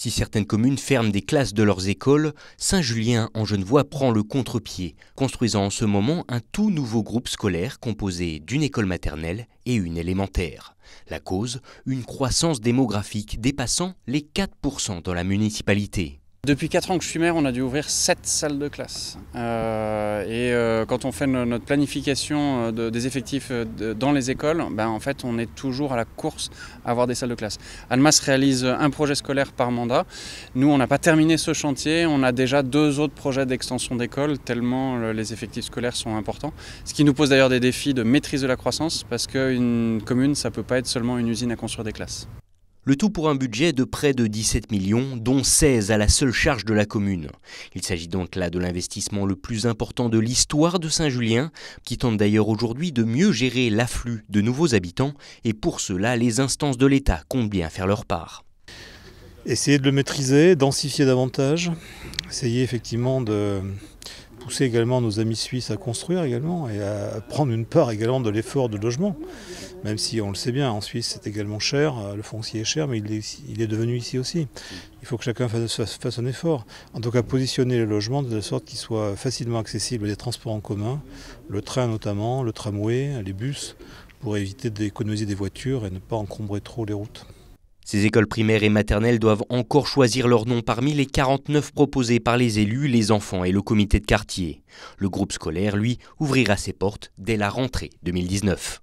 Si certaines communes ferment des classes de leurs écoles, Saint-Julien-en-Genevois prend le contre-pied, construisant en ce moment un tout nouveau groupe scolaire composé d'une école maternelle et une élémentaire. La cause, une croissance démographique dépassant les 4% dans la municipalité. Depuis 4 ans que je suis maire, on a dû ouvrir 7 salles de classe. Quand on fait notre planification des effectifs dans les écoles, en fait, on est toujours à la course à avoir des salles de classe. Annemasse réalise un projet scolaire par mandat. Nous, on n'a pas terminé ce chantier. On a déjà 2 autres projets d'extension d'école, tellement les effectifs scolaires sont importants. Ce qui nous pose d'ailleurs des défis de maîtrise de la croissance, parce qu'une commune, ça ne peut pas être seulement une usine à construire des classes. Le tout pour un budget de près de 17 millions, dont 16 à la seule charge de la commune. Il s'agit donc là de l'investissement le plus important de l'histoire de Saint-Julien, qui tente d'ailleurs aujourd'hui de mieux gérer l'afflux de nouveaux habitants. Et pour cela, les instances de l'État comptent bien faire leur part. Essayer de le maîtriser, densifier davantage, essayer effectivement de pousser également nos amis suisses à construire également et à prendre une part également de l'effort de logement. Même si on le sait bien, en Suisse c'est également cher, le foncier est cher, mais il est devenu ici aussi. Il faut que chacun fasse un effort. En tout cas, positionner le logement de la sorte qu'il soit facilement accessible à des transports en commun, le train notamment, le tramway, les bus, pour éviter d'économiser des voitures et ne pas encombrer trop les routes. Ces écoles primaires et maternelles doivent encore choisir leur nom parmi les 49 proposés par les élus, les enfants et le comité de quartier. Le groupe scolaire, lui, ouvrira ses portes dès la rentrée 2019.